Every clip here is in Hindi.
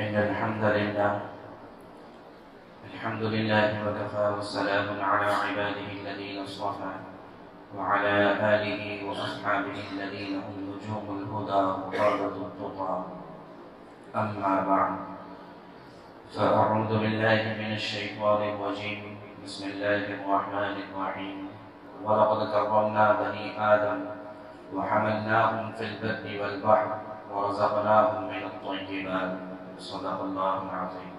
إن الحمد لله وكفى والسلام على عباده الذين اصطفى وعلى آله وأصحابه الذين هم نجوم الهدى وقادة التقى أما بعد فأعوذ بالله من الشيطان الرجيم بسم الله الرحمن الرحيم ولقد كرمنا بني آدم وحملناهم في البر والبحر ورزقناهم من الطيبات صدق الله العظيم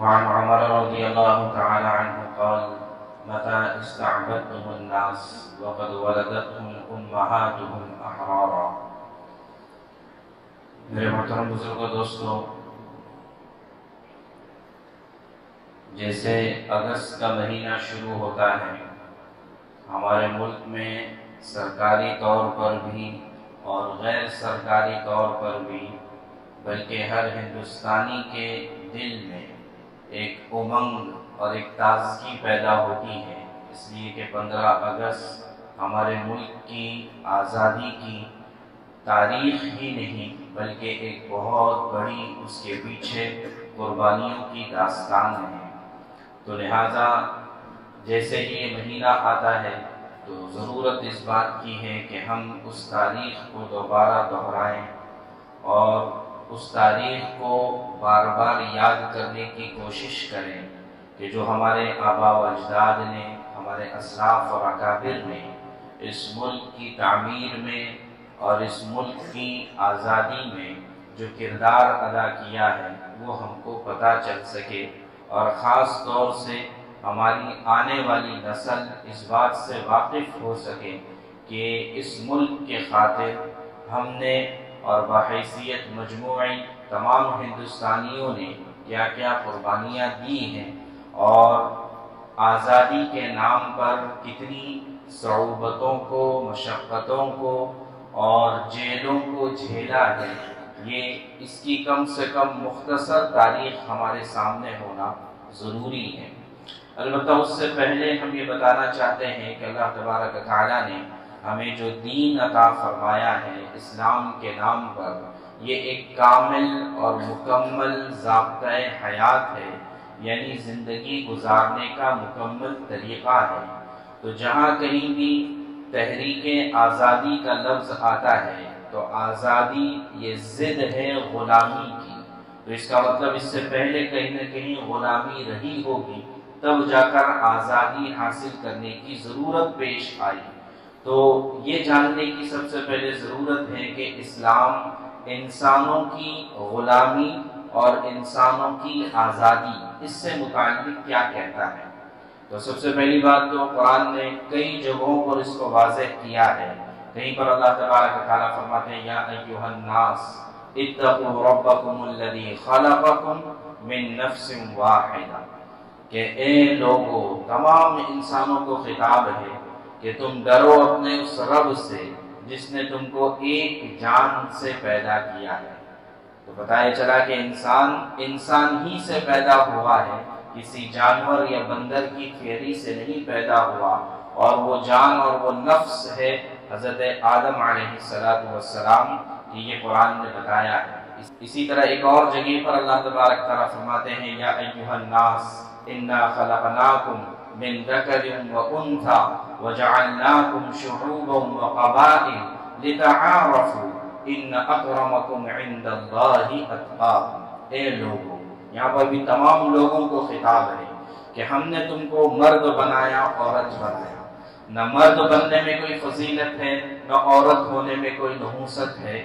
وعن عمر رضي الله تعالى عنه قال متى استعبدهم الناس وقد ولدتهم أمهاتهم أحرارا. मेरे मोहतरम बुजुर्गों दोस्तों, जैसे अगस्त का महीना शुरू होता है, हमारे मुल्क में सरकारी तौर पर भी और गैर सरकारी तौर पर भी बल्कि हर हिंदुस्तानी के दिल में एक उमंग और एक ताजगी पैदा होती है, इसलिए कि 15 अगस्त हमारे मुल्क की आज़ादी की तारीख ही नहीं बल्कि एक बहुत बड़ी उसके पीछे कुर्बानियों की दास्तान है। तो लिहाजा जैसे ही ये महीना आता है तो ज़रूरत इस बात की है कि हम उस तारीख़ को दोबारा दोहराएं और उस तारीख़ को बार बार याद करने की कोशिश करें कि जो हमारे आबा व अजदाद ने, हमारे असराफ और अकाबिर ने इस मुल्क की तामीर में और इस मुल्क की आज़ादी में जो किरदार अदा किया है वो हमको पता चल सके और ख़ास तौर से हमारी आने वाली नस्ल इस बात से वाकिफ़ हो सके कि इस मुल्क के खातिर हमने और बहैसियत मजमूई तमाम हिंदुस्तानियों ने क्या क्या कुर्बानियाँ दी हैं और आज़ादी के नाम पर कितनी सऊबतों को, मशक्क़तों को और जेलों को झेला है। ये इसकी कम से कम मुख्तसर तारीख हमारे सामने होना ज़रूरी है। अलबत्ता उससे पहले हम ये बताना चाहते हैं कि अल्लाह तबारक व तआला ने हमें जो दीन अता फरमाया है इस्लाम के नाम पर, ये एक कामिल और मुकम्मल ज़ाब्ताए हयात है, यानी ज़िंदगी गुजारने का मुकम्मल तरीक़ा है। तो जहाँ कहीं भी तहरीक आज़ादी का लफ्ज़ आता है तो आज़ादी ये ज़िद है ग़ुलामी की, तो इसका मतलब इससे पहले कहीं ना कहीं ग़ुलामी रही होगी, तब जाकर आज़ादी हासिल करने की ज़रूरत पेश आई। तो ये जानने की सबसे पहले ज़रूरत है कि इस्लाम इंसानों की ग़ुलामी और इंसानों की आज़ादी इससे मुताल्लिक़ क्या कहता है। तो सबसे पहली बात तो कुरान ने कई जगहों पर इसको वाज़ेह किया है। कहीं पर अल्लाह तबारक व तआला फरमाते हैं या अय्युहन नास इत्तक़ू रब्बकुमुल्लज़ी ख़लक़कुम मिन नफ़्सिन वाहिदा, कि ए लोगों, तमाम इंसानों को खिताब है कि तुम डरो अपने उस रब से जिसने तुमको एक जान से पैदा किया है। तो बताया चला कि इंसान इंसान ही से पैदा हुआ है, किसी जानवर या बंदर की थ्योरी से नहीं पैदा हुआ, और वो जान और वो नफ्स है हज़रत आदम अलैहिस्सलाम की, ये कुरान ने बताया है। इसी तरह एक और जगह पर अल्लाह तबारक तआला फरमाते हैं या अय्युहन नास इन्ना खलक़नाकुम मिन ज़करिन व उन्सा वजअलनाकुम शुऊबन व क़बाइल लितआरफू इन्न अक्रमकुम इंदल्लाहि अत्क़ाकुम। ए लोगों, यहाँ पर भी तमाम लोगों को खिताब है कि हमने तुमको मर्द बनाया, औरत बनाया। न मर्द बनने में कोई फजीलत है, न औरत होने में कोई नहूसत है,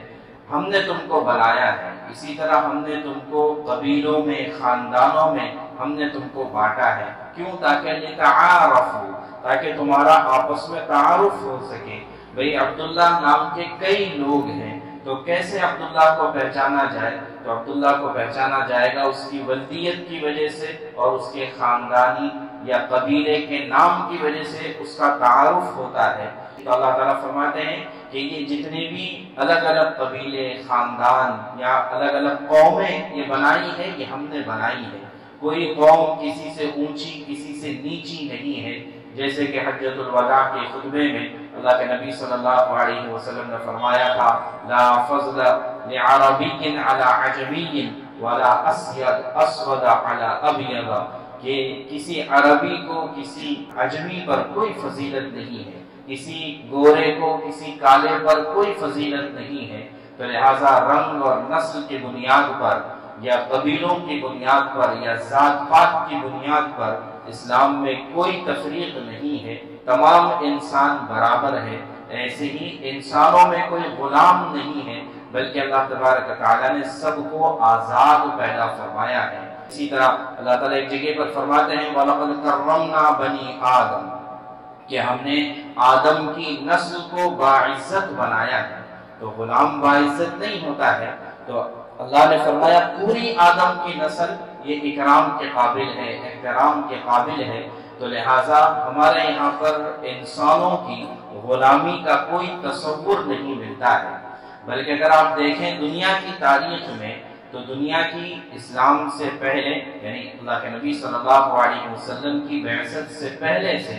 हमने तुमको बनाया है। इसी तरह हमने तुमको कबीलों में, ख़ानदानों में हमने तुमको बांटा है, क्यों? ताकि लितआरफू, ताकि तुम्हारा आपस में तारुफ हो सके। भाई अब्दुल्ला नाम के कई लोग हैं, तो कैसे अब्दुल्ला को पहचाना जाए? तो अब्दुल्ला को पहचाना जाएगा उसकी वल्दियत की वजह से और उसके ख़ानदानी या कबीले के नाम की वजह से उसका तारुफ होता है। तो अल्लाह ताला फरमाते हैं कि ये जितने भी अलग अलग कबीले, ख़ानदान या अलग अलग कौमें ये बनाई है, ये हमने बनाई है। कोई कौम किसी से ऊंची, किसी से नीची नहीं है, जैसे कि हज्जतुल वदा के खुतबे में अल्लाह के नबी सल्लल्लाहु अलैहि वसल्लम ने फरमाया था, ला फज़ला लि अरबिय्यिन अला अजमीय्यिन वला अस्वद अला अबयद, कि किसी अरबी को किसी अजमी पर कोई फजीलत नहीं है, किसी गोरे को किसी काले पर कोई फजीलत नहीं है। तो लिहाजा रंग और नस्ल की बुनियाद पर या कबीलों की बुनियाद पर या जात पात की बुनियाद पर इस्लाम में कोई तफरीक नहीं है, तमाम इंसान बराबर है। ऐसे ही इंसानों में कोई गुलाम नहीं है, बल्कि अल्लाह तबारक तआला ने सबको आज़ाद पैदा फरमाया है। इसी तरह अल्लाह ताला एक जगह पर फरमाते हैं, वलक़द करमना बनी आदम, कि हमने आदम की नस्ल को बाइज़्ज़त बनाया है। तो गुलाम बाइज़्ज़त नहीं होता है, तो अल्लाह ने फरमाया पूरी आदम की नस्ल ये इकराम के काबिल है, एहतराम के काबिल है। तो लिहाजा हमारे यहाँ पर इंसानों की गुलामी का कोई तस्वुर नहीं मिलता है। बल्कि अगर आप देखें दुनिया की तारीख में, तो दुनिया की इस्लाम से पहले यानी अल्लाह के नबी सल्लल्लाहु अलैहि वसल्लम की बैअसत से पहले से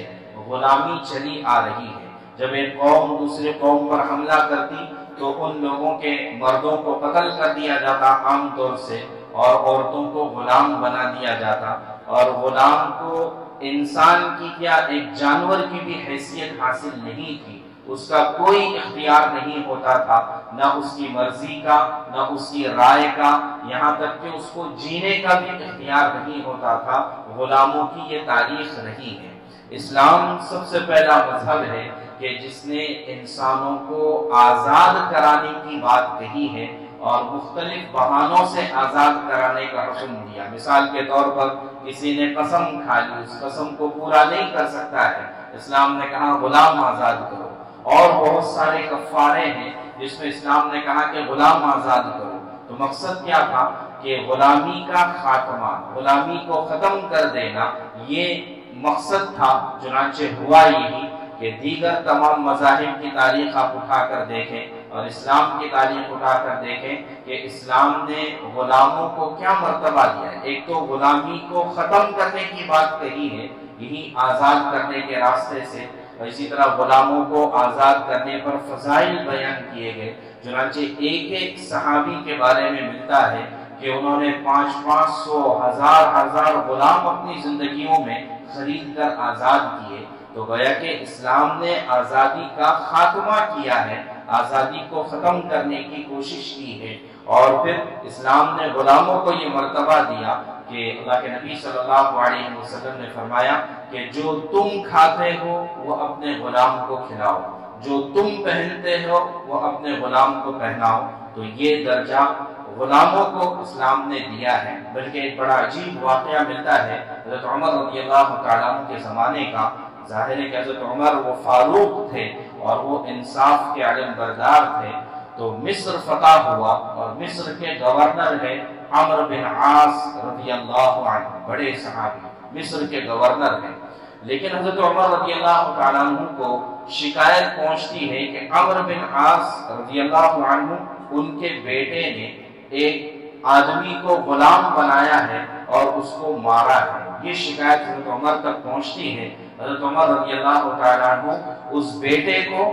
गुलामी चली आ रही है। जब एक कौम दूसरे कौम पर हमला करती तो उन लोगों के मर्दों को कत्ल कर दिया जाता आमतौर से, और औरतों को गुलाम बना दिया जाता, और गुलाम को इंसान की या एक जानवर की भी हैसियत हासिल नहीं थी, उसका कोई इख्तियार नहीं होता था, ना उसकी मर्जी का ना उसकी राय का, यहाँ तक कि उसको जीने का भी इख्तियार नहीं होता था। गुलामों की ये तारीख रही है। इस्लाम सबसे पहला मजहब है कि जिसने इंसानों को आज़ाद कराने की बात कही है और मुख्तलिफ बहानों से आज़ाद कराने का हुक्म दिया। मिसाल के तौर पर किसी ने कसम खा ली, उस कसम को पूरा नहीं कर सकता है, इस्लाम ने कहा गुलाम आज़ाद करो। और बहुत सारे कफ़ारे हैं जिसमें इस्लाम ने कहा कि गुलाम आज़ाद करो। तो मकसद क्या था कि गुलामी का खात्मा, गुलामी को ख़त्म कर देना, ये मकसद था। चुनांचे हुआ यही कि दीगर तमाम मज़ाहिब की तारीख आप उठा कर देखें और इस्लाम की तारीख उठा कर देखें कि इस्लाम ने गुलामों को क्या मर्तबा दिया। एक तो गुलामी को ख़त्म करने की बात कही है, यही आज़ाद करने के रास्ते से, और इसी तरह गुलामों को आज़ाद करने पर फ़ज़ाइल बयान किए गए। चुनांचे एक एक सहाबी के बारे में मिलता है कि उन्होंने 500-500, 1000-1000 गुलाम अपनी ज़िंदगियों में खरीद कर आज़ाद किए। तो गोया कि इस्लाम ने आज़ादी का खात्मा किया है, आज़ादी को ख़त्म करने की कोशिश की है। और फिर इस्लाम ने गुलामों को ये मर्तबा दिया कि अल्लाह के नबी सल्लल्लाहु अलैहि वसल्लम ने फरमाया कि जो तुम खाते हो वो अपने गुलाम को खिलाओ, जो तुम पहनते हो वो अपने गुलाम को पहनाओ। तो ये दर्जा गुलामों को इस्लाम ने दिया है। बल्कि एक बड़ा अजीब वाक़या मिलता है हज़रत उमर रज़ियल्लाहु तआला अन्हु के ज़माने का। ज़ाहिर है कि हज़रत उमर वो फारूक थे और वो इंसाफ के आलम बरदार थे। तो मिस्र फतह हुआ और मिस्र के गवर्नर है अमर बिन आस रज़ियल्लाहु अन्हु, बड़े सहाबी मिस्र के गवर्नर हैं। लेकिन हज़रत उमर रज़ियल्लाहु तआला अन्हु को शिकायत पहुँचती है कि अमर बिन आस रज़ियल्लाहु अन्हु उनके बेटे ने एक आदमी को गुलाम बनाया है और उसको मारा है। ये शिकायत हज़रत उमर तक पहुंचती है। हज़रत उमर रज़ियल्लाहु तआला अन्हु उस बेटे को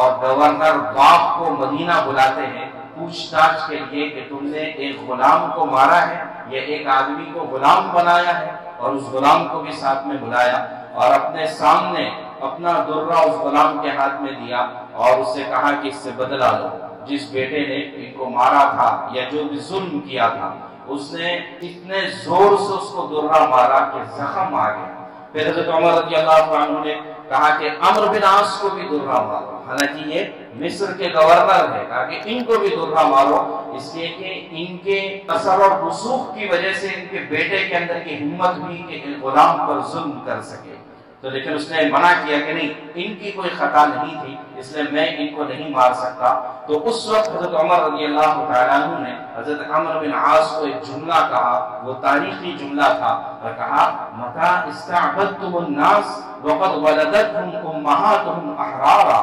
और गवर्नर बाप को मदीना बुलाते हैं पूछताछ के लिए कि तुमने एक गुलाम को मारा है या एक आदमी को गुलाम बनाया है, और उस गुलाम को भी साथ में बुलाया और अपने सामने अपना दुर्रा उस गुलाम के हाथ में दिया और उससे कहा कि इससे बदला लो। जिस बेटे ने इनको मारा था या जो भी जुल्म किया था, उसने इतने जोर से उसको दुर्रा मारा कि जख्म आ गया। फिर हज़रत उमर रज़ियल्लाहु अन्हु ने कहा कि अम्र बिन आस को भी दुर्रा मारो, हालांकि ये मिस्र के गवर्नर है, कहा कि इनको भी दुर्रा मारो, इसलिए कि इनके असर और रसूख की वजह से इनके बेटे के अंदर की हिम्मत हुई कि इन गुलाम पर जुल्म कर सके। तो लेकिन उसने मना किया कि नहीं, इनकी कोई खता नहीं थी, इसलिए मैं इनको नहीं मार सकता। तो उस वक्त हज़रत उमर रज़ियल्लाहु तआला अन्हु ने हज़रत अमर बिन आस को एक जुमला कहा, वो तारीखी जुमला था, और कहा मता इस्तअबदतुमुन नास वक़द वलदतहुम उम्महातुहुम अहरारा,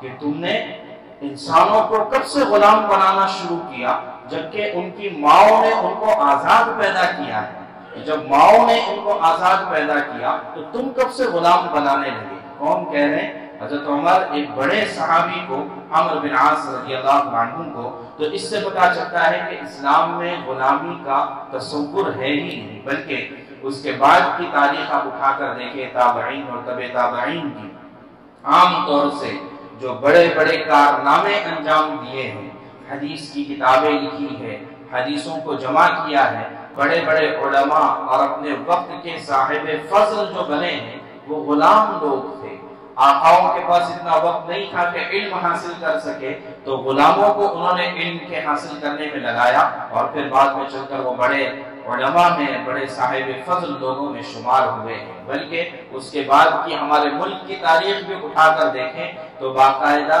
कि तुमने इंसानों को कब से गुलाम बनाना शुरू किया जबकि उनकी माओं ने उनको आज़ाद पैदा किया है। जब माओ ने इनको आजाद पैदा किया तो तुम कब से गुलाम बनाने लगे। कौन कह रहे हैं? हज़रत उमर एक बड़े सहाबी को, अम्र बिन आस रज़ियल्लाहु अन्हु को। तो इससे पता चलता है कि इस्लाम में गुलामी का तस्वुर है ही नहीं, बल्कि उसके बाद की तारीख आप उठाकर देखें ताबईन और तबे ताबईन की, आमतौर से जो बड़े बड़े कारनामे अंजाम दिए हैं, हदीस की किताबें लिखी है, हदीसों को जमा किया है, बड़े बड़े उलमा और अपने वक्त के साहिब फजल जो बने हैं वो गुलाम लोग थे। आकाओं के पास इतना वक्त नहीं था कि इल्म हासिल कर सके, तो गुलामों को उन्होंने इल्म के हासिल करने में लगाया और फिर बाद में चलकर वो बड़े उलमा में, बड़े साहिब फजल लोगों में शुमार हुए हैं। बल्कि उसके बाद की हमारे मुल्क की तारीख भी उठाकर देखें तो बाकायदा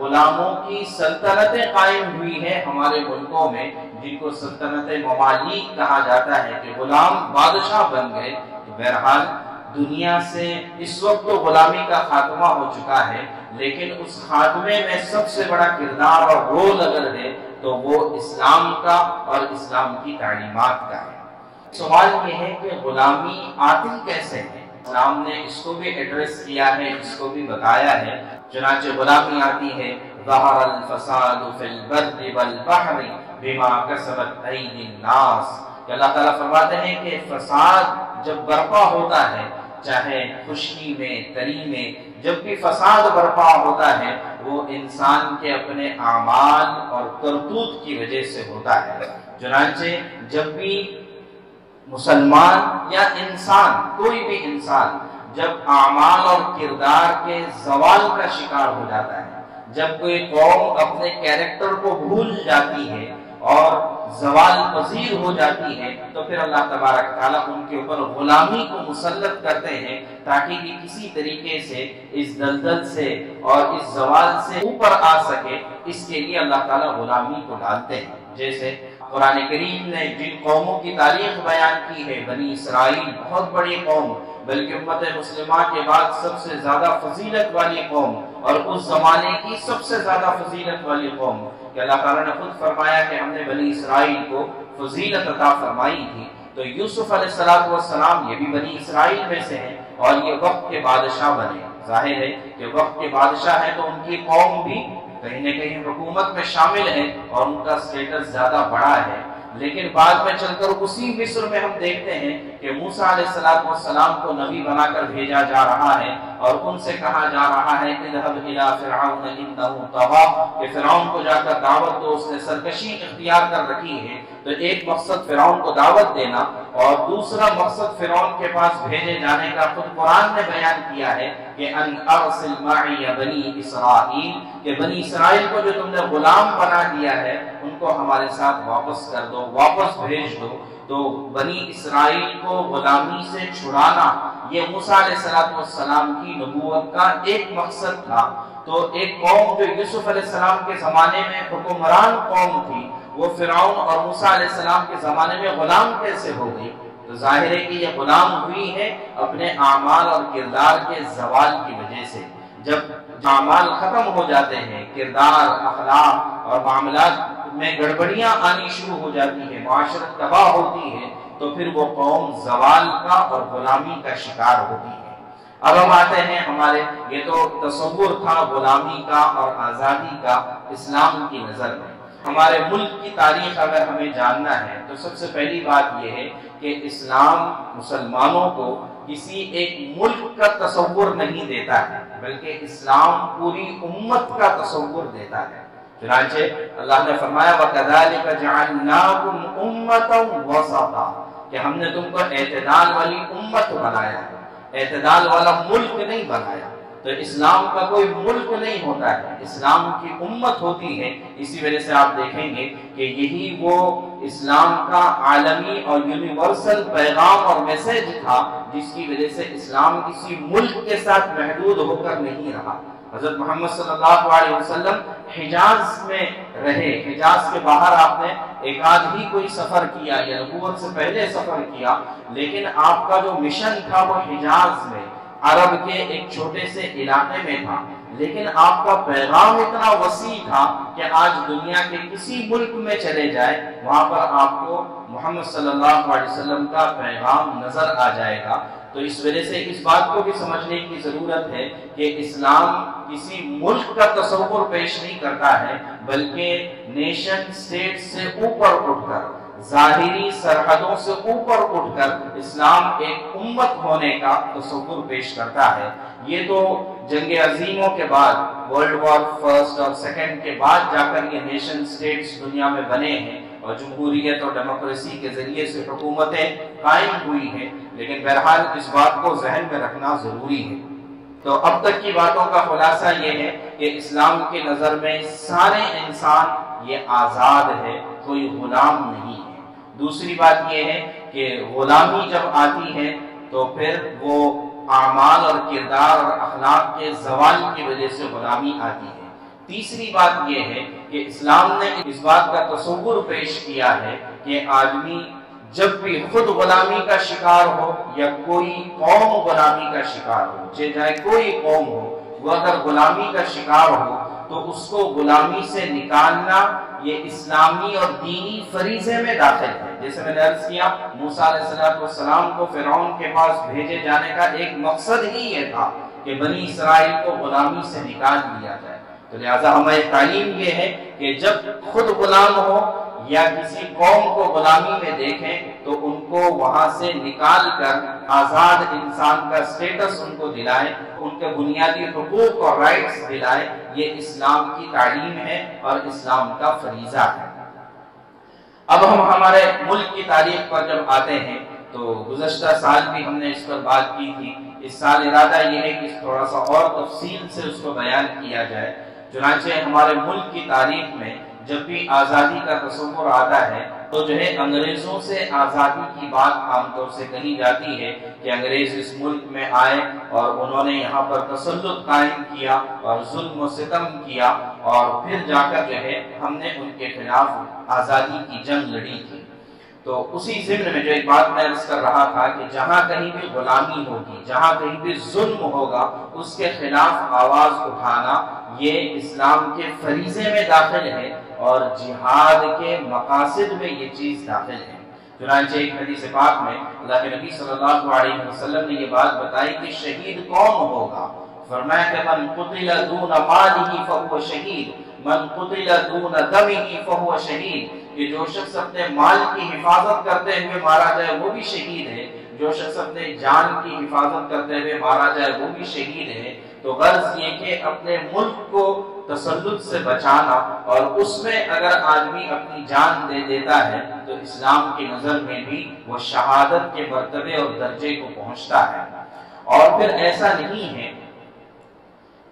गुलामों की सल्तनतें कायम हुई है हमारे मुल्कों में, जिनको सल्तनत ममालिक कहा जाता है कि गुलाम बादशाह बन गए। तो बहरहाल दुनिया से इस वक्त तो गुलामी का खात्मा हो चुका है, लेकिन उस खात्मे में सबसे बड़ा किरदार और रोल अगर है तो वो इस्लाम का और इस्लाम की तालीमात का है। सवाल ये है कि गुलामी आती कैसे है? इस्लाम ने इसको भी एड्रेस किया है, इसको भी बताया है। चुनांचे गुलामी आती है ज़हरल फ़सादु फ़िल बर्रि वल बहरि बिमा कसबत अय्दिन नास। अल्लाह ताला फरमाते हैं कि फसाद जब बर्पा होता है, चाहे खुशी में, तरी में, जब भी फसाद बर्पा होता है वो इंसान के अपने आमाल और करतूत की वजह से होता है। चुनांचे जब भी मुसलमान या इंसान, कोई भी इंसान जब आमाल और किरदार के जवाल का शिकार हो जाता है, जब कोई कौम अपने कैरेक्टर को भूल जाती है और जवाल पसीर हो जाती है, तो फिर अल्लाह तबारक ताला उनके ऊपर गुलामी को मुसल्लत करते हैं ताकि कि किसी तरीके से इस दलदल से और इस जवाल से ऊपर आ सके। इसके लिए अल्लाह ताला गुलामी को डालते हैं। जैसे कुरान करीम ने जिन कौमों की तारीख बयान की है, बनी इसराइल बहुत बड़ी कौम, बल्कि उम्मत मुस्लिमा के बाद सबसे ज्यादा फजीलत वाली कौम और उस जमाने की सबसे ज्यादा फजीलत वाली कौम। अल्लाह ताला ने खुद फरमाया कि हमने बनी इसराइल को फजीलत अता फरमाई थी। तो यूसुफ अलैहिस्सलाम ये भी बनी इसराइल में से हैं और ये वक्त के बादशाह बने। जाहिर है कि वक्त के बादशाह हैं तो उनकी कौम भी कहीं ना कहीं हुकूमत में शामिल है और उनका स्टेटस ज्यादा बड़ा है। लेकिन बाद में चलकर उसी मिस्र में हम देखते हैं कि मूसा अलैहिस्सलाम को नबी बनाकर भेजा जा रहा है और उनसे कहा जा रहा है कि फिरौन को जाकर दावत दो, उसने सरकशी इख्तियार कर रखी है। तो एक मकसद फिरौन को दावत देना और दूसरा मकसद फिरौन के पास भेजे जाने का खुद कुरान ने बयान किया है कि अन अरसिल माई बनी इसराइल, कि बनी इसराइल को जो तुमने गुलाम बना दिया है उनको हमारे साथ वापस कर दो, वापस भेज दो। तो बनी इसराइल को गुलामी से छुड़ाना ये मूसा अलैहिस्सलाम की नबूवत का एक मकसद था। तो एक कौम जो यूसुफ अलैहिस्सलाम के जमाने में हुक्मरान कौम थी, वो फिरौन और मूसा अलैहिस्सलाम के जमाने में गुलाम कैसे हो गई? तो जाहिर है कि ये गुलाम हुई है अपने आमाल और किरदार के जवाल की वजह से। जब आमाल खत्म हो जाते हैं, किरदार, अखलाक और मामलात में गड़बड़ियां आनी शुरू हो जाती है, माशरत तबाह होती है, तो फिर वो कौम जवाल का और गुलामी का शिकार होती है। अब हम आते हैं हमारे, ये तो तस्वुर था गुलामी का और आज़ादी का इस्लाम की नज़र में। हमारे मुल्क की तारीख अगर हमें जानना है तो सबसे पहली बात यह है कि इस्लाम मुसलमानों को किसी एक मुल्क का तस्वुर नहीं देता है, बल्कि इस्लाम पूरी उम्मत का तस्वुर देता है। चुनांचे अल्लाह ने फरमाया वकज़ालिक जअलनाकुम उम्मतन वसता, कि हमने तुमको एतदाल वाली उम्मत बनाया है, एतदाल वाला मुल्क नहीं बनाया। तो इस्लाम का कोई मुल्क नहीं होता है, इस्लाम की उम्मत होती है। इसी वजह से आप देखेंगे कि यही वो इस्लाम का आलमी और यूनिवर्सल पैगाम और मैसेज था, जिसकी वजह से इस्लाम किसी मुल्क के साथ महदूद होकर नहीं रहा। हज़रत मोहम्मद सल्लल्लाहु अलैहि वसल्लम हिजाज में रहे, हिजाज के बाहर आपने एक आध ही कोई सफर किया या नबूवत से पहले सफर किया, लेकिन आपका जो मिशन था वो हिजाज में, अरब के एक छोटे से इलाके में था, लेकिन आपका पैगाम इतना वसी था कि आज दुनिया के किसी मुल्क में चले जाए वहां पर आपको मोहम्मद सल्लल्लाहु अलैहि वसल्लम का पैगाम नजर आ जाएगा। तो इस वजह से इस बात को भी समझने की जरूरत है कि इस्लाम किसी मुल्क का तस्वुर पेश नहीं करता है, बल्कि नेशन स्टेट से ऊपर उठकर, जाहिरी सरहदों से ऊपर उठकर इस्लाम एक उम्मत होने का तस्वुर पेश करता है। ये तो जंग अजीमों के बाद, वर्ल्ड वॉर फर्स्ट और सेकेंड के बाद जाकर ये नेशन स्टेट्स दुनिया में बने हैं और जमहूरियत और डेमोक्रेसी के जरिए से हुकूमतें कायम हुई हैं। लेकिन बहरहाल इस बात को जहन में रखना ज़रूरी है। तो अब तक की बातों का खुलासा ये है कि इस्लाम की नज़र में सारे इंसान ये आज़ाद है, कोई गुलाम नहीं है। दूसरी बात ये है कि गुलामी जब आती है तो फिर वो आमाल और किरदार और अखलाक के जवाल की वजह से गुलामी आती है। तीसरी बात यह है कि इस्लाम ने इस बात का तस्वुर पेश किया है कि आदमी जब भी खुद गुलामी का शिकार हो या कोई कौम गुलामी का शिकार हो, चाहे कोई कौम हो, वह अगर गुलामी का शिकार हो तो उसको गुलामी से निकालना ये इस्लामी और दीनी फरीजे में दाखिल है। जैसे मैंने अर्ज किया, मूसा अलैहिस्सलाम को फिरौन के पास भेजे जाने का एक मकसद ही ये था कि बनी इसराइल को गुलामी से निकाल दिया जाए। तो लिहाजा हमारी तालीम ये है कि जब खुद गुलाम हो या किसी कौम को गुलामी में देखें तो उनको वहां से निकाल कर आज़ाद इंसान का स्टेटस उनको दिलाए, उनके बुनियादी हकूक और राइट्स दिलाए। ये इस्लाम की तालीम है और इस्लाम का फरीजा है। अब हम हमारे मुल्क की तारीख पर जब आते हैं तो गुज़श्ता साल भी हमने इस पर बात की थी। इस साल इरादा यह है कि थोड़ा सा और तफसील से उसको बयान किया जाए। चुनांचे हमारे मुल्क की तारीख में जब भी आज़ादी का तस्वुर आता है तो जो है अंग्रेज़ों से आज़ादी की बात आमतौर से कही जाती है कि अंग्रेज़ इस मुल्क में आए और उन्होंने यहाँ पर तसल्लुत कायम किया और जुल्म व सितम किया और फिर जाकर जो है हमने उनके खिलाफ आज़ादी की जंग लड़ी थी। तो उसी ज़िम्न में जो एक बात मैं अर्ज़ कर रहा था कि जहाँ कहीं भी गुलामी होगी, जहाँ कहीं भी जुल्म होगा, उसके खिलाफ आवाज़ उठाना ये इस्लाम के फरीज़े में दाखिल है और जिहाद के मकासद में ये चीज़ दाखिल है। चुनांचे एक हदीस पाक में अल्लाह के नबी सल्लल्लाहु अलैहि वसल्लम ने ये बात बताई कि शहीद कौन होगा? फरमाया कि मन कुतिला दून मालिही फहुव शहीद, मन कुतिला दून दमिही फहुव शहीद। कि जो शख्स अपने माल की हिफाजत करते हुए मारा जाए वो भी शहीद है, जो शख्स अपने जान की हिफाजत करते हुए मारा जाए वो भी शहीद है। तो गर्ज ये कि अपने मुल्क को तसल्लुत से बचाना और उसमें अगर आदमी अपनी जान दे देता है तो इस्लाम की नज़र में भी वो शहादत के मरतबे और दर्जे को पहुँचता है। और फिर ऐसा नहीं है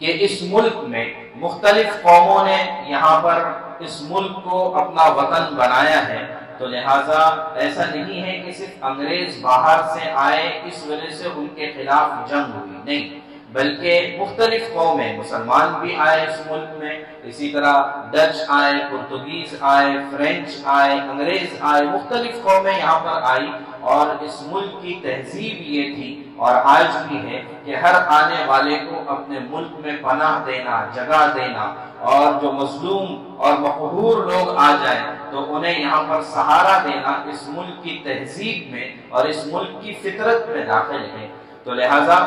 कि इस मुल्क में मुख्तलिफ कौमों ने यहाँ पर इस मुल्क को अपना वतन बनाया है, तो लिहाजा ऐसा नहीं है कि सिर्फ अंग्रेज बाहर से आए इस वजह से उनके खिलाफ जंग हुई, नहीं, बल्कि मुख्तलिफ कौमें, मुसलमान भी आए इस मुल्क में, इसी तरह डच आए, पुर्तगीज आए, फ्रेंच आए, अंग्रेज आए, मुख्तलिफ कौमें यहाँ पर आई और इस मुल्क की तहजीब ये थी और आज भी है कि हर आने वाले को अपने मुल्क में पनाह देना, जगह देना और जो मजलूम और मक़हूर लोग आ जाएं तो उन्हें यहाँ पर सहारा देना इस मुल्क की तहजीब में और इस मुल्क की फितरत में दाखिल है। तो लिहाजा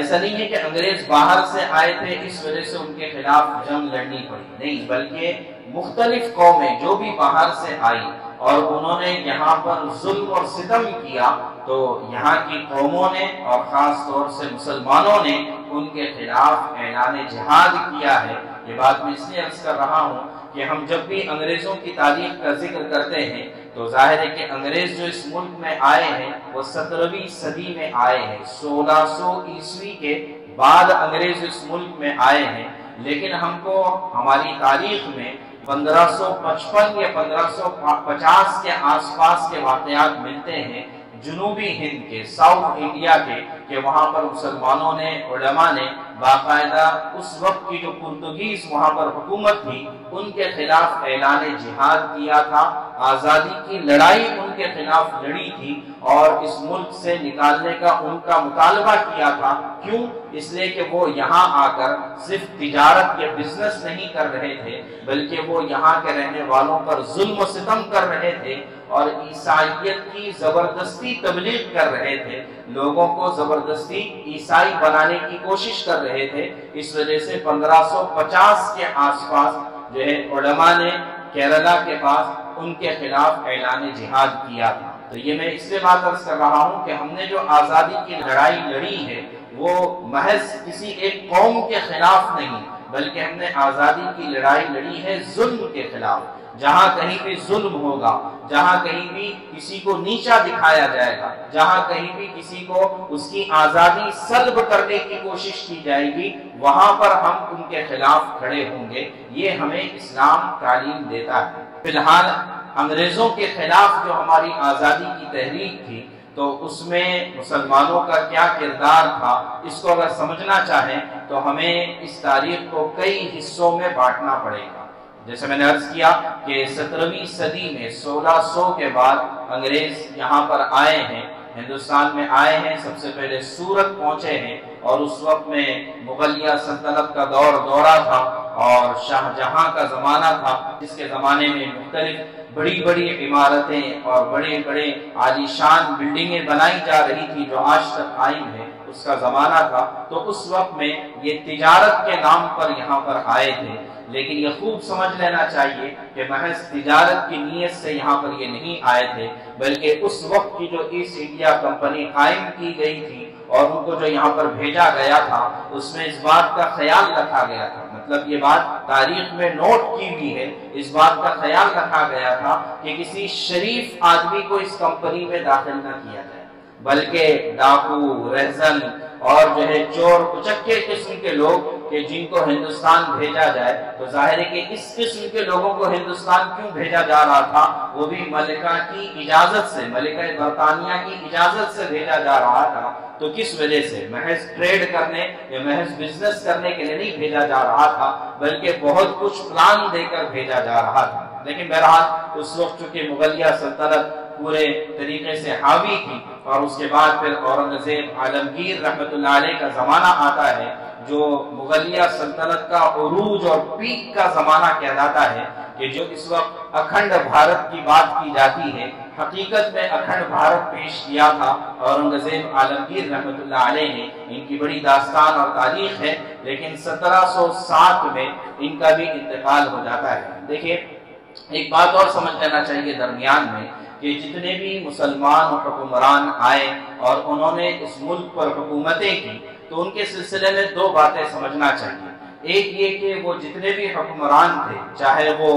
ऐसा नहीं है कि अंग्रेज बाहर से आए थे इस वजह से उनके खिलाफ जंग लड़नी पड़ी, नहीं, बल्कि मुख्तलिफ कौमें जो भी बाहर से आई और उन्होंने यहाँ पर जुल्म और सितम किया तो यहाँ की कौमों ने और ख़ास तौर से मुसलमानों ने उनके खिलाफ ऐलान जिहाद किया है। ये बात मैं इसलिए अर्ज़ कर रहा हूँ कि हम जब भी अंग्रेज़ों की तारीख का जिक्र करते हैं तो जाहिर है कि अंग्रेज़ जो इस मुल्क में आए हैं वो 17वीं सदी में आए हैं, 1600 ईस्वी के बाद अंग्रेज़ इस मुल्क में आए हैं, लेकिन हमको हमारी तारीख में 1555 या 1550 के आसपास के वाक़यात मिलते हैं जुनूबी हिंद के, साउथ इंडिया के वहाँ पर मुसलमानों ने, उलमा ने बाकायदा उस वक्त की जो पुर्तगीज़ वहाँ पर हुकूमत थी उनके खिलाफ ऐलान जिहाद किया था, आज़ादी की लड़ाई उनके खिलाफ लड़ी थी और इस मुल्क से निकालने का उनका मुतालबा किया था। क्यों? इसलिए कि वो यहाँ आकर सिर्फ तिजारत के बिजनेस नहीं कर रहे थे, बल्कि वो यहाँ के रहने वालों पर जुल्म सितम कर रहे थे और ईसाईयत की जबरदस्ती तबलीग कर रहे थे, लोगों को जबरदस्ती ईसाई बनाने की कोशिश कर रहे थे। इस वजह से 1550 के आसपास जो है उलमा ने केरला के पास उनके खिलाफ ऐलान जिहाद किया था। तो ये मैं इसलिए बात अर्ज कर रहा हूँ कि हमने जो आज़ादी की लड़ाई लड़ी है वो महज किसी एक कौम के खिलाफ नहीं, बल्कि हमने आज़ादी की लड़ाई लड़ी है जुल्म के खिलाफ। जहाँ कहीं भी जुल्म होगा, जहाँ कहीं भी किसी को नीचा दिखाया जाएगा, जहाँ कहीं भी किसी को उसकी आज़ादी सल्ब करने की कोशिश की जाएगी, वहाँ पर हम उनके खिलाफ खड़े होंगे। ये हमें इस्लाम तालीम देता है। फिलहाल अंग्रेज़ों के खिलाफ जो हमारी आज़ादी की तहरीक थी, तो उसमें मुसलमानों का क्या किरदार था, इसको अगर समझना चाहें तो हमें इस तारीख को कई हिस्सों में बांटना पड़ेगा। जैसे मैंने अर्ज किया कि 17वीं सदी में 1600 के बाद अंग्रेज यहाँ पर आए हैं, हिंदुस्तान में आए हैं, सबसे पहले सूरत पहुँचे हैं और उस वक्त में मुगलिया सल्तनत का दौरा था और शाहजहाँ का ज़माना था, जिसके ज़माने में मुख्तलिफ बड़ी बड़ी इमारतें और बड़े बड़े आलीशान बिल्डिंगें बनाई जा रही थी जो आज तक कायम है, उसका ज़माना था। तो उस वक्त में ये तिजारत के नाम पर यहाँ पर आए थे, लेकिन ये खूब समझ लेना चाहिए कि महज तिजारत की नीयत से यहाँ पर ये नहीं आए थे, बल्कि उस वक्त की जो ईस्ट इंडिया कंपनी कायम की गई थी और उनको जो यहाँ पर भेजा गया था, उसमें इस बात का ख्याल रखा गया था, मतलब ये बात तारीख में नोट की हुई है, इस बात का ख्याल रखा गया था कि किसी शरीफ आदमी को इस कंपनी में दाखिल न किया जाए, बल्कि डाकू, रहजन और जो है चोर उचक्के किस्म के लोग कि जिनको हिंदुस्तान भेजा जाए। तो जाहिर है कि इस किस्म के लोगों को हिंदुस्तान क्यों भेजा जा रहा था, वो भी मलिका की इजाज़त से, मलिका बरतानिया की इजाज़त से भेजा जा रहा था। तो किस वजह से? महज ट्रेड करने या महज बिजनेस करने के लिए नहीं भेजा जा रहा था, बल्कि बहुत कुछ प्लान देकर भेजा जा रहा था। लेकिन बहरहाल उस वक्त चूँकि मुगलिया सल्तनत पूरे तरीके से हावी थी और उसके बाद फिर औरंगज़ेब आलमगीर रहमतुल्लाह अलैह का ज़माना आता है, जो मुगलिया सल्तनत का उरूज और पीक का ज़माना कहलाता है, कि जो इस वक्त अखंड भारत की बात की जाती है, हकीकत में अखंड भारत पेश किया था औरंगज़ेब आलमगीर रहमतुल्लाह अलैह ने। इनकी बड़ी दास्तान और तारीख है, लेकिन 1707 में इनका भी इंतकाल हो जाता है। देखिए, एक बात और समझ लेना चाहिए दरमियान में, कि जितने भी मुसलमान हुक्मरान आए और उन्होंने इस मुल्क पर हुकूमतें की, तो उनके सिलसिले में दो बातें समझना चाहिए। एक ये कि वो जितने भी हुक्मरान थे, चाहे वो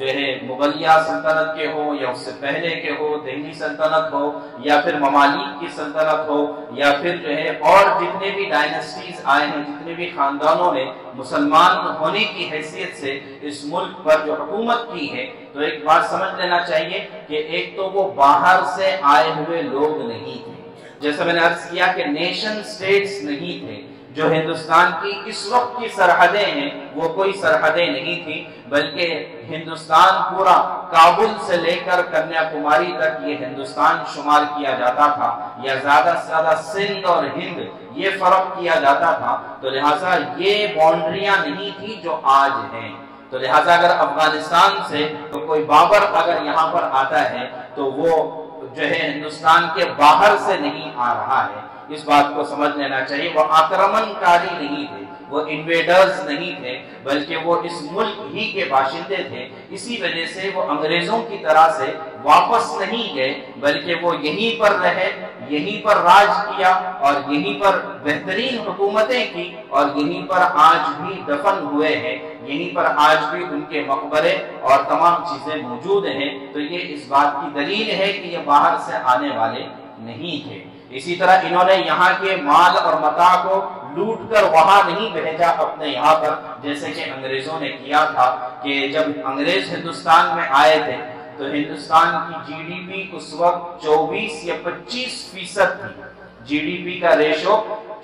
जो है मुगलिया सल्तनत के हो या उससे पहले के हो, दिल्ली सल्तनत हो या फिर ममालिक की सल्तनत हो, या फिर जो है और जितने भी डायनेस्टीज आए हैं, जितने भी खानदानों ने मुसलमान होने की हैसियत से इस मुल्क पर जो हुकूमत की है, तो एक बात समझ लेना चाहिए कि एक तो वो बाहर से आए हुए लोग नहीं थे। जैसा मैंने अर्ज किया कि नेशन स्टेट्स नहीं थे। जो हिंदुस्तान की इस वक्त की सरहदें हैं, वो कोई सरहदें नहीं थी, बल्कि हिंदुस्तान पूरा काबुल से लेकर कन्याकुमारी तक ये हिंदुस्तान शुमार किया जाता था, या ज़्यादा से ज़्यादा सिंध और हिंद ये फ़र्क किया जाता था। तो लिहाजा ये बाउंड्रियाँ नहीं थी जो आज हैं। तो लिहाजा अगर अफगानिस्तान से तो कोई बाबर अगर यहाँ पर आता है, तो वो जो है हिंदुस्तान के बाहर से नहीं आ रहा है, इस बात को समझ लेना चाहिए। वो आक्रमणकारी नहीं थे, वो इन्वेडर्स नहीं थे, बल्कि वो इस मुल्क ही के बाशिंदे थे। इसी वजह से वो अंग्रेज़ों की तरह से वापस नहीं गए, बल्कि वो यहीं पर रहे, यहीं पर राज किया और यहीं पर बेहतरीन हुकूमतें की और यहीं पर आज भी दफन हुए हैं, यहीं पर आज भी उनके मकबरे और तमाम चीज़ें मौजूद हैं। तो ये इस बात की दलील है कि ये बाहर से आने वाले नहीं थे। इसी तरह इन्होंने यहाँ के माल और मता को लूट कर वहाँ नहीं भेजा अपने यहाँ पर, जैसे कि अंग्रेज़ों ने किया था, कि जब अंग्रेज हिंदुस्तान में आए थे तो हिंदुस्तान की जीडीपी उस वक्त 24 या 25% थी। जीडीपी का रेशो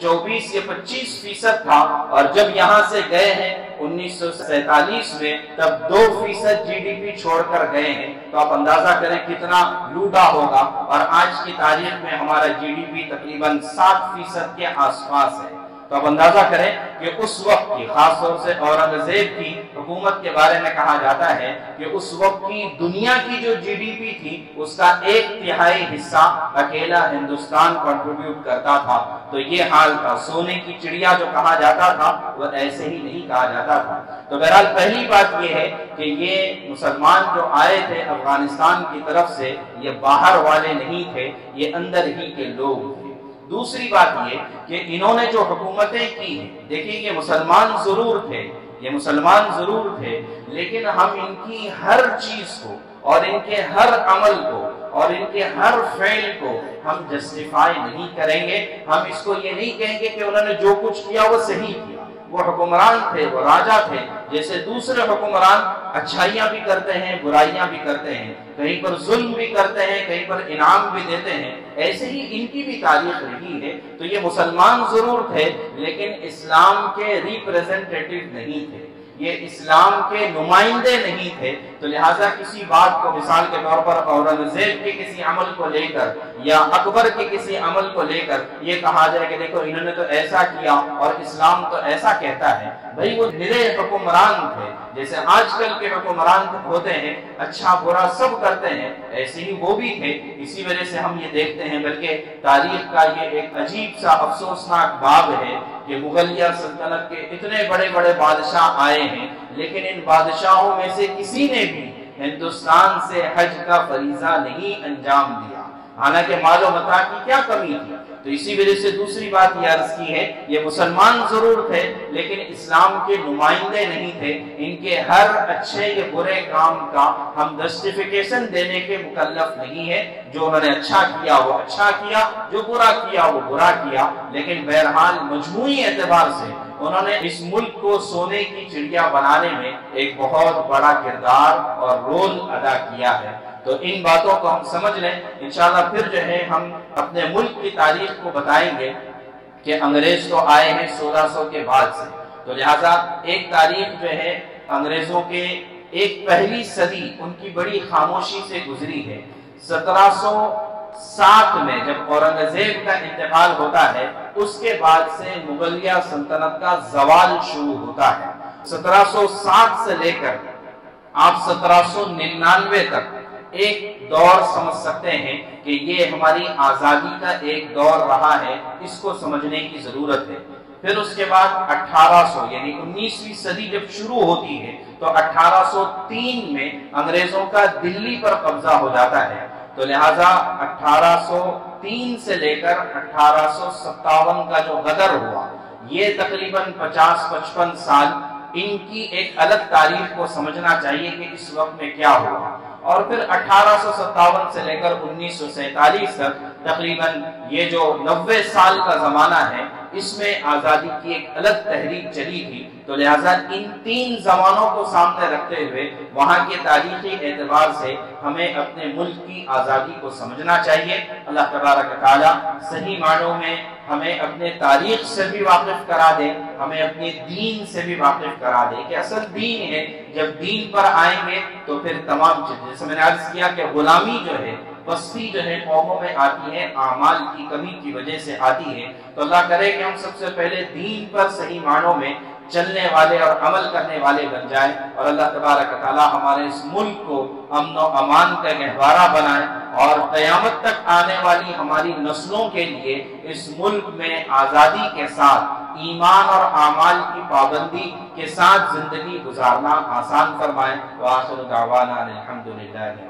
24 या 25% था और जब यहाँ से गए हैं 1947 में, तब 2% GDP छोड़कर गए हैं, तो आप अंदाजा करें कितना लूटा होगा। और आज की तारीख में हमारा GDP तकरीबन 7% के आसपास है, तो आप अंदाजा करें कि उस वक्त की, खासतौर से औरंगजेब की हुकूमत के बारे में कहा जाता है कि उस वक्त की दुनिया की जो जीडीपी थी उसका 1/3 हिस्सा अकेला हिंदुस्तान कंट्रीब्यूट करता था। तो ये हाल था, सोने की चिड़िया जो कहा जाता था वो ऐसे ही नहीं कहा जाता था। तो बहरहाल पहली बात ये है कि ये मुसलमान जो आए थे अफगानिस्तान की तरफ से, ये बाहर वाले नहीं थे, ये अंदर ही के लोग थे। दूसरी बात ये कि इन्होंने जो हुकूमतें की, देखिए ये मुसलमान जरूर थे, ये मुसलमान जरूर थे, लेकिन हम इनकी हर चीज को और इनके हर अमल को और इनके हर फेल को हम जस्टिफाई नहीं करेंगे। हम इसको ये नहीं कहेंगे कि उन्होंने जो कुछ किया वो सही किया। वो हुक्मरान थे, वो राजा थे, जैसे दूसरे हुक्मरान अच्छाइयाँ भी करते हैं, बुराइयाँ भी करते हैं, कहीं पर जुल्म भी करते हैं, कहीं पर इनाम भी देते हैं, ऐसे ही इनकी भी तारीख रही है। तो ये मुसलमान जरूर थे लेकिन इस्लाम के रिप्रेजेंटेटिव नहीं थे, ये इस्लाम के नुमाइंदे नहीं थे। तो लिहाजा किसी बात को, मिसाल के तौर पर औरंगजेब के किसी अमल को लेकर या अकबर के किसी अमल को लेकर ये कहा जाए कि देखो इन्होंने तो ऐसा किया और इस्लाम तो ऐसा कहता है, भाई वो निरे हुक्मरान थे, जैसे आजकल के हुक्मरान होते हैं, अच्छा बुरा सब करते हैं, ऐसे ही वो भी थे। इसी वजह से हम ये देखते हैं, बल्कि तारीख का ये एक अजीब सा अफसोसनाक बाब है कि मुगलिया सल्तनत के इतने बड़े बड़े बादशाह आए हैं, लेकिन इन बादशाहों में से किसी ने भी हिंदुस्तान से हज का फरीजा नहीं अंजाम दिया, हालांकि मालो मता की क्या कमी थी। तो इसी वजह से दूसरी बात ये अर्ज की है, ये मुसलमान जरूर थे लेकिन इस्लाम के नुमाइंदे नहीं थे। इनके हर अच्छे या बुरे काम का हम जस्टिफिकेशन देने के मुकल्लफ नहीं है। जो उन्होंने अच्छा किया वो अच्छा किया, जो बुरा किया वो बुरा किया, लेकिन बहरहाल मजमूई एतबार से उन्होंने इस मुल्क को सोने की चिड़िया बनाने में एक बहुत बड़ा किरदार और रोल अदा किया है। तो इन बातों को हम समझ लें, इंशाल्लाह फिर जो है हम अपने मुल्क की तारीख को बताएंगे कि अंग्रेज तो आए हैं 1600 के बाद से। तो लिहाजा एक तारीख जो है अंग्रेजों के एक पहली सदी उनकी बड़ी खामोशी से गुजरी है। 1707 में जब औरंगजेब का इंतकाल होता है उसके बाद से मुगलिया सल्तनत का जवाल शुरू होता है। 1707 से लेकर आप 1799 तक एक दौर समझ सकते हैं कि ये हमारी आज़ादी का एक दौर रहा है, इसको समझने की ज़रूरत है। फिर उसके बाद 1800 यानी 19वीं सदी जब शुरू होती है तो 1803 में अंग्रेज़ों का दिल्ली पर कब्जा हो जाता है। तो लिहाजा 1803 से लेकर 1857 का जो गदर हुआ ये तकरीबन 50-55 साल, इनकी एक अलग तारीख को समझना चाहिए कि इस वक्त में क्या हुआ। और फिर 1857 से लेकर 1947 तक तकरीबन ये जो 90 साल का ज़माना है इसमें आज़ादी की एक अलग तहरीक चली थी। तो लिहाजा इन तीन ज़मानों को सामने रखते हुए वहाँ के तारीखी एतबार से हमें अपने मुल्क की आज़ादी को समझना चाहिए। अल्लाह तबारक व तआला सही मानों में हमें अपने तारीख से भी वाकिफ करा दे, हमें अपने दीन से भी वाकिफ करा दे कि असल दीन है। जब दीन पर आएंगे तो फिर तमाम चीजें, जैसे मैंने अर्ज किया कि गुलामी जो है, बस्ती जो है कौमों में आती है, आमाल की कमी की वजह से आती है। तो अल्लाह करे कि हम सबसे पहले दीन पर सही मानों में चलने वाले और अमल करने वाले बन जाए, और अल्लाह तबारक व तआला हमारे इस मुल्क को अमन और अमान का गहवारा बनाए और क़यामत तक आने वाली हमारी नस्लों के लिए इस मुल्क में आज़ादी के साथ ईमान और आमाल की पाबंदी के साथ ज़िंदगी गुजारना आसान फरमाए। व आखिर दावाना अल्हम्दुलिल्लाह।